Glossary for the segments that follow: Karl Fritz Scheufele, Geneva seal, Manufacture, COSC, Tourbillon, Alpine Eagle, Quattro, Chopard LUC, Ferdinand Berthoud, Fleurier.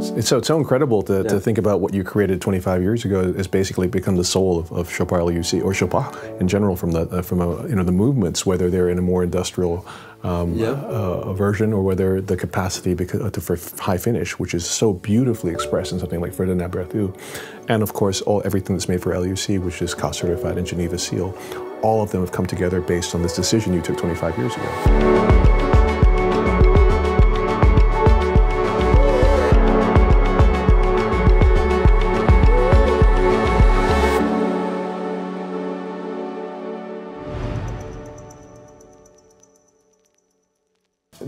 So it's so incredible to think about what you created 25 years ago has basically become the soul of Chopard LUC, or Chopard in general, from the the movements, whether they're in a more industrial version or whether the capacity for high finish, which is so beautifully expressed in something like Ferdinand Berthoud, and of course everything that's made for LUC, which is COSC certified and Geneva seal. All of them have come together based on this decision you took 25 years ago.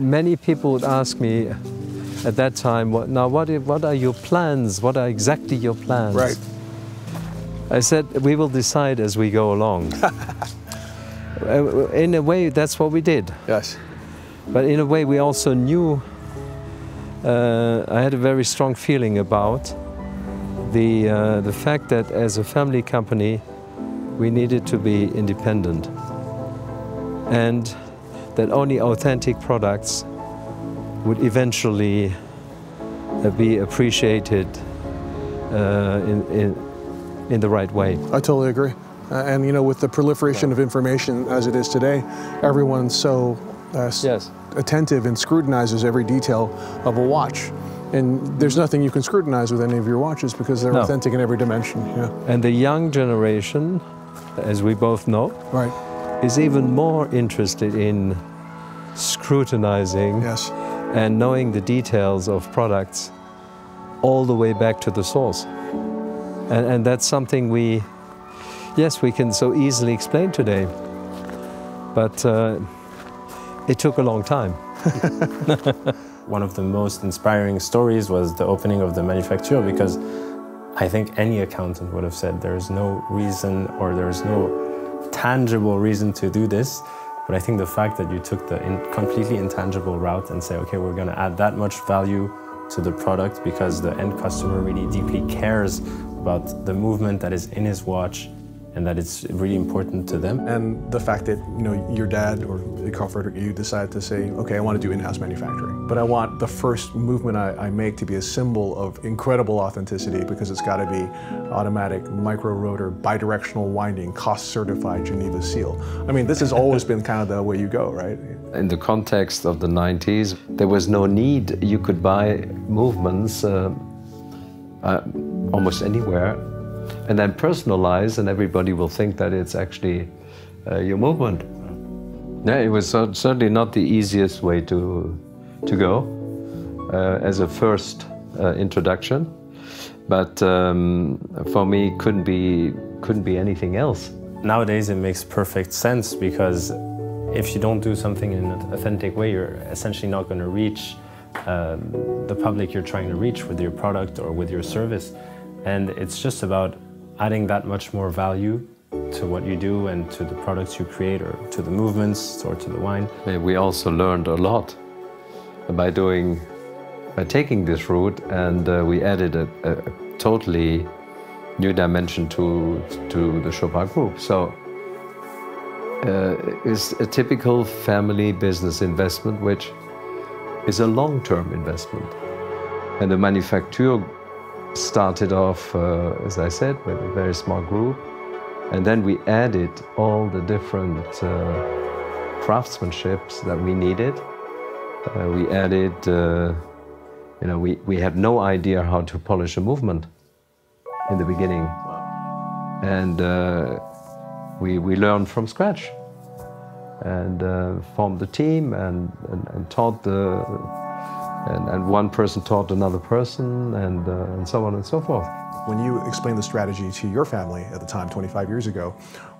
Many people would ask me at that time, what are your plans? What are exactly your plans? Right. I said, we will decide as we go along. In a way, that's what we did. Yes. But in a way, we also knew, I had a very strong feeling about the fact that as a family company, we needed to be independent. And that only authentic products would eventually be appreciated in the right way. I totally agree. And you know, with the proliferation of information as it is today, everyone's so attentive and scrutinizes every detail of a watch. And there's nothing you can scrutinize with any of your watches because they're authentic in every dimension. Yeah. And the young generation, as we both know, is even more interested in scrutinizing and knowing the details of products all the way back to the source. And that's something we, we can so easily explain today, but it took a long time. One of the most inspiring stories was the opening of the manufacture, because I think any accountant would have said there is no reason or there is no tangible reason to do this, but I think the fact that you took the completely intangible route and say, okay, we're going to add that much value to the product because the end customer really deeply cares about the movement that is in his watch and that it's really important to them. And the fact that, you know, your dad or Comfort or you decided to say, okay, I want to do in-house manufacturing, but I want the first movement I make to be a symbol of incredible authenticity, because it's got to be automatic, micro-rotor, bidirectional winding, COSC-certified Geneva seal. I mean, this has always been kind of the way you go, right? In the context of the 90s, there was no need. You could buy movements almost anywhere, and then personalize, and everybody will think that it's actually your movement. Yeah, it was certainly not the easiest way to go as a first introduction, but for me couldn't be anything else. Nowadays it makes perfect sense, because if you don't do something in an authentic way, you're essentially not going to reach the public you're trying to reach with your product or with your service. And it's just about adding that much more value to what you do and to the products you create, or to the movements, or to the wine. We also learned a lot by taking this route, and we added a totally new dimension to the Chopard Group. So it's a typical family business investment, which is a long-term investment. And the manufacture started off, as I said, with a very small group, and then we added all the different craftsmanships that we needed. We added, you know, we had no idea how to polish a movement in the beginning, and we learned from scratch, and formed the team, and taught the. And one person taught another person, and so on and so forth. When you explained the strategy to your family at the time, 25 years ago,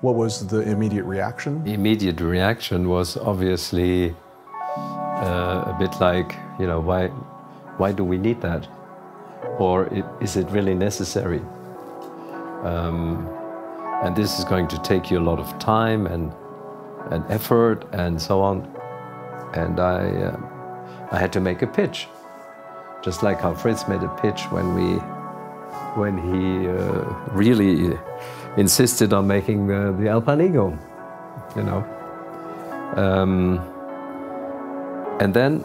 what was the immediate reaction? The immediate reaction was obviously a bit like, you know, why do we need that? Or is it really necessary? And this is going to take you a lot of time and effort and so on. And I had to make a pitch, just like how Fritz made a pitch when he really insisted on making the Alpine Eagle, you know. And then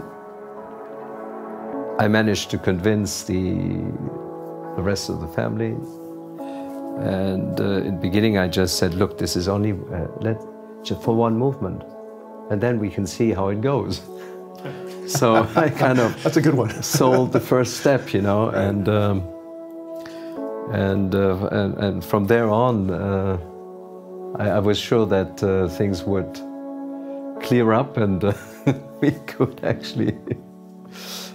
I managed to convince the rest of the family. And in the beginning, I just said, look, this is only just for one movement. And then we can see how it goes. So I kind of that's a good one. sold the first step, you know, and from there on, I was sure that things would clear up and we could actually,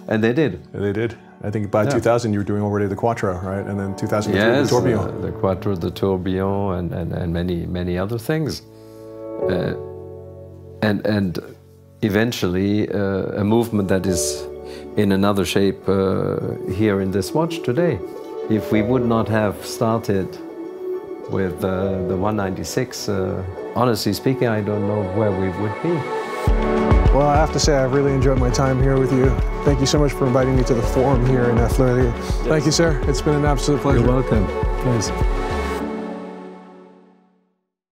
and they did. And they did. I think by 2000 you were doing already the Quattro, right? And then 2003 the Tourbillon. The Quattro, the Tourbillon, and many other things, and eventually a movement that is in another shape here in this watch today. If we would not have started with the 196, honestly speaking, I don't know where we would be. Well, I have to say I've really enjoyed my time here with you. Thank you so much for inviting me to the forum here in Fleurier. Yes. Thank you, sir. It's been an absolute pleasure. You're welcome. Please.